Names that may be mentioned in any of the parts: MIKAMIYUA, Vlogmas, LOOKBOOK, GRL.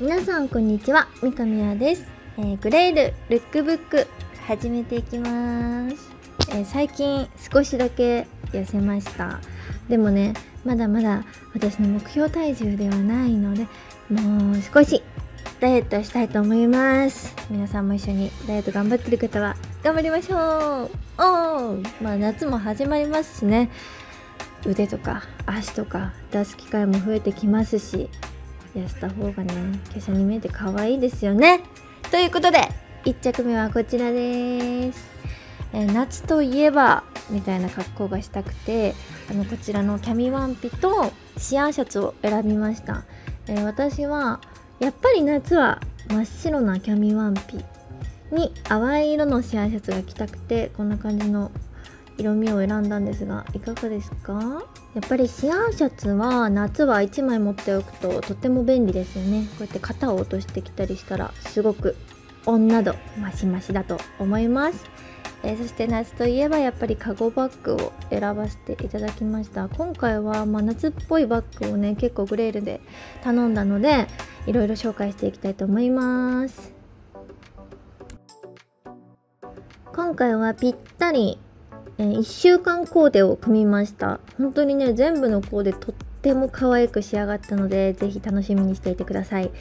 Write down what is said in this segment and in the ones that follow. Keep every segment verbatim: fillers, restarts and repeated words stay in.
皆さんこんにちは、みかみやです。えー、グレイルルックブック始めていきます。えー、最近少しだけ痩せました。でもね、まだまだ私の目標体重ではないので、もう少しダイエットしたいと思います。皆さんも一緒にダイエット頑張ってる方は頑張りましょう。おー、まあ夏も始まりますしね、腕とか足とか出す機会も増えてきますし、痩せた方がね、華奢に見えて可愛いですよね。ということでいっ着目はこちらです。えー、夏といえばみたいな格好がしたくて、あのこちらのキャミワンピとシアーシャツを選びました。えー、私はやっぱり夏は真っ白なキャミワンピに淡い色のシアーシャツが着たくて、こんな感じの色味を選んだんですが、いかがですか？やっぱりシアーシャツは夏はいちまい持っておくととても便利ですよね。こうやって肩を落としてきたりしたらすごく女度マシマシだと思います。えー、そして夏といえばやっぱりカゴバッグを選ばせていただきました。今回はまあ夏っぽいバッグをね、結構グレールで頼んだので、いろいろ紹介していきたいと思います。今回はぴったりいっしゅうかんコーデを組みました。本当にね、全部のコーデとっても可愛く仕上がったので、ぜひ楽しみにしていてください。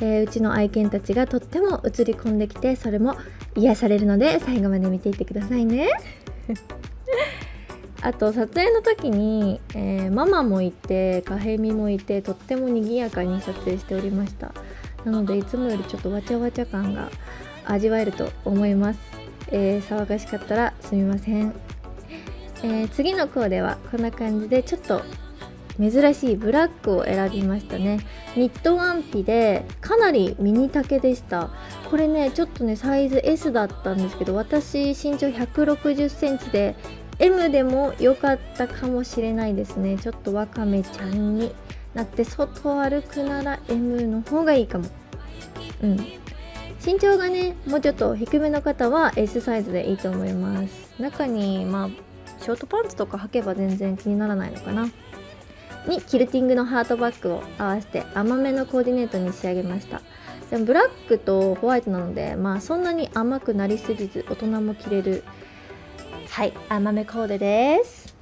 えー、うちの愛犬たちがとっても映り込んできて、それも癒されるので最後まで見ていてくださいね。あと撮影の時に、えー、ママもいてカヘミもいて、とっても賑やかに撮影しておりました。なのでいつもよりちょっとわちゃわちゃ感が味わえると思います。えー、騒がしかったらすみません。えー、次のコーデはこんな感じで、ちょっと珍しいブラックを選びましたね。ニットワンピでかなりミニ丈でした。これね、ちょっとねサイズ エス だったんですけど、私身長ひゃくろくじゅっセンチで エム でも良かったかもしれないですね。ちょっとわかめちゃんになって、外歩くなら エム の方がいいかも。うん、身長がねもうちょっと低めの方は エス サイズでいいと思います。中にまあショートパンツとか履けば全然気にならないのかな。にキルティングのハートバッグを合わせて甘めのコーディネートに仕上げました。でもブラックとホワイトなので、まあそんなに甘くなりすぎず大人も着れる、はい、甘めコーデです。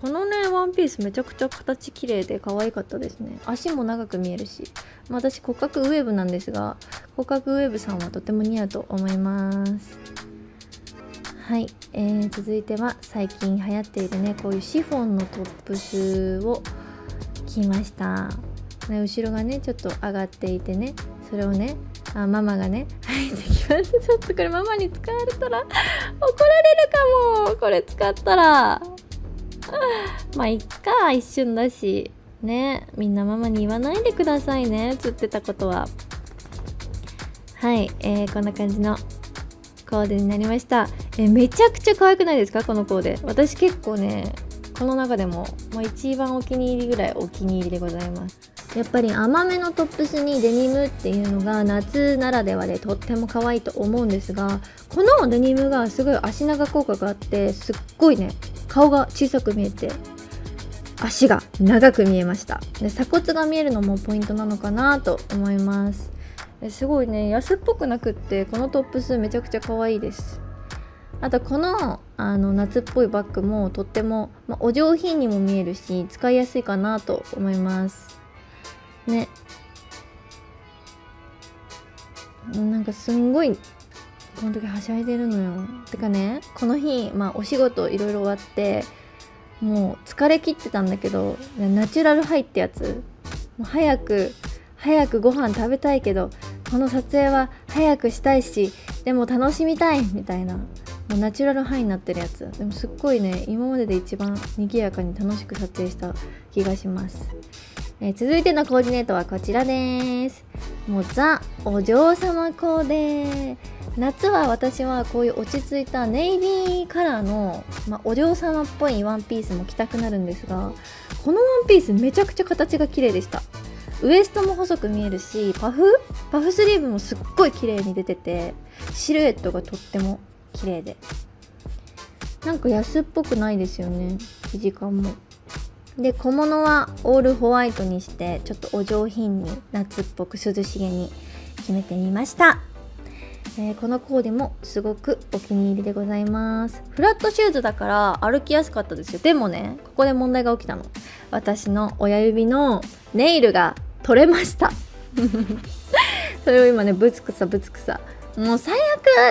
このねワンピースめちゃくちゃ形綺麗で可愛かったですね。足も長く見えるし、まあ、私骨格ウェーブなんですが、骨格ウェーブさんはとても似合うと思います。はい、えー、続いては最近流行っているね、こういうシフォンのトップスを着ました。ね、後ろがねちょっと上がっていてね、それをね、あ、ママがね履いてきます。ちょっとこれママに使われたら怒られるかも。これ使ったらまあいっか、一瞬だしね。みんなママに言わないでくださいね、映ってたことは。はい、えー、こんな感じのコーデになりました。え、めちゃくちゃ可愛くないですか、このコーデ。私結構ね、この中でも、まあ、一番お気に入りぐらいお気に入りでございます。やっぱり甘めのトップスにデニムっていうのが夏ならではでとっても可愛いと思うんですが、このデニムがすごい足長効果があって、すっごいね顔が小さく見えて足が長く見えました。で、鎖骨が見えるのもポイントなのかなと思います。すごいね安っぽくなくって、このトップスめちゃくちゃ可愛いです。あとこの、 あの夏っぽいバッグもとっても、まあ、お上品にも見えるし使いやすいかなと思いますね。なんかすんごいこの時はしゃいでるのよ。てかね、この日、まあ、お仕事いろいろ終わってもう疲れ切ってたんだけど、ナチュラルハイってやつ、もう早く早くご飯食べたいけど、この撮影は早くしたいし、でも楽しみたいみたいな、もうナチュラルハイになってるやつ。でもすっごいね、今までで一番賑やかに楽しく撮影した気がします。えー、続いてのコーディネートはこちらです。もうザ・お嬢様コーデ。夏は私はこういう落ち着いたネイビーカラーの、まあ、お嬢様っぽいワンピースも着たくなるんですが、このワンピースめちゃくちゃ形が綺麗でした。ウエストも細く見えるし、パフパフスリーブもすっごい綺麗に出てて、シルエットがとっても綺麗で、なんか安っぽくないですよね。生地感もで小物はオールホワイトにしてちょっとお上品に夏っぽく涼しげに決めてみました、えー、このコーデもすごくお気に入りでございます。フラットシューズだから歩きやすかったですよ。でもね、ここで問題が起きたの。私の親指のネイルが取れましたそれを今ね、ぶつくさぶつくさもう最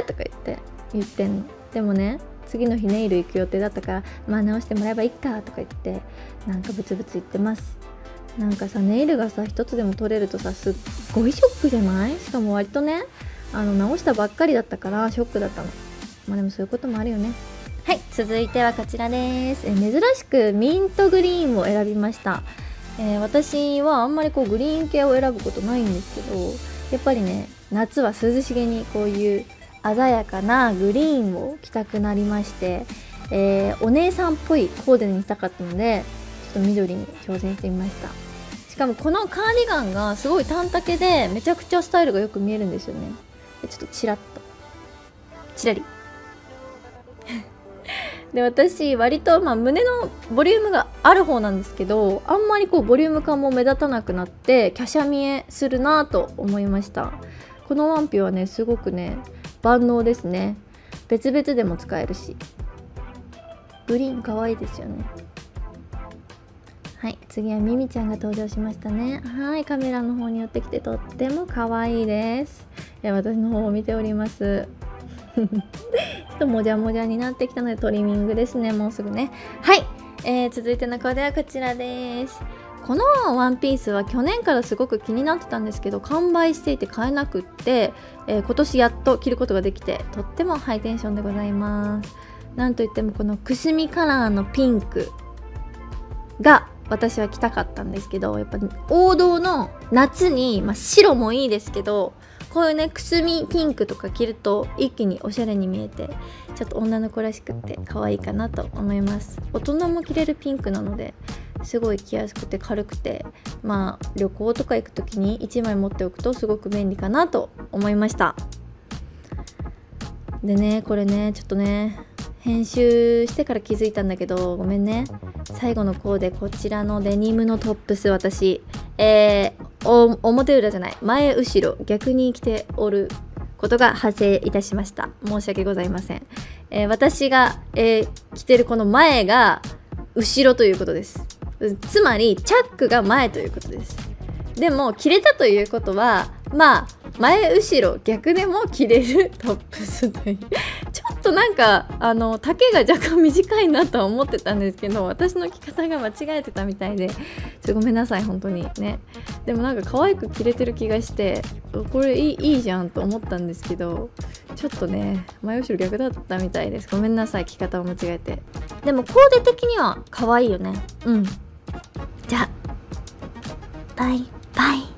悪とか言って言ってんの。でもね、次の日ネイル行く予定だったから、まあ直してもらえばいいかとか言ってなんかブツブツ言ってます。なんかさ、ネイルがさ一つでも取れるとさ、すっごいショックじゃない？しかも割とね、あの直したばっかりだったからショックだったの。まあでもそういうこともあるよね。はい、続いてはこちらです。え珍しくミントグリーンを選びました。えー、私はあんまりこうグリーン系を選ぶことないんですけど、やっぱりね、夏は涼しげにこういう鮮やかなグリーンを着たくなりまして、えー、お姉さんっぽいコーデにしたかったので、ちょっと緑に挑戦してみました。しかもこのカーディガンがすごい短丈で、めちゃくちゃスタイルがよく見えるんですよね。でちょっとチラッとチラリで私割とまあ胸のボリュームがある方なんですけど、あんまりこうボリューム感も目立たなくなって華奢見えするなぁと思いました。このワンピはね、すごくね万能ですね。別々でも使えるし、グリーン可愛いですよね。はい、次はミミちゃんが登場しましたね。はい、カメラの方に寄ってきてとっても可愛いです。で私の方を見ておりますちょっともじゃもじゃになってきたのでトリミングですね、もうすぐね。はい、えー、続いてのコーデはこちらです。このワンピースは去年からすごく気になってたんですけど、完売していて買えなくって、えー、今年やっと着ることができて、とってもハイテンションでございます。なんといってもこのくすみカラーのピンクが私は着たかったんですけど、やっぱ王道の夏に、まあ、白もいいですけど、こういうねくすみピンクとか着ると一気におしゃれに見えて、ちょっと女の子らしくって可愛いかなと思います。大人も着れるピンクなので、すごい着やすくて軽くて、まあ旅行とか行く時にいちまい持っておくとすごく便利かなと思いました。でね、これねちょっとね編集してから気づいたんだけど、ごめんね。最後のコーデ、こちらのデニムのトップス、私えーお表裏じゃない、前後ろ逆に着ておることが発生いたしました。申し訳ございません。えー、私が、えー、着てるこの前が後ろということです。つまりチャックが前ということです。でも着れたということは、まあ前後ろ逆でも着れるトップスというちょっとなんかあの丈が若干短いなとは思ってたんですけど、私の着方が間違えてたみたいで、ちょっとごめんなさい本当にね。でもなんか可愛く着れてる気がして、これいい、いいじゃんと思ったんですけど、ちょっとね前後ろ逆だったみたいです。ごめんなさい、着方を間違えて。でもコーデ的には可愛いよね。うん。じゃあバイバイ。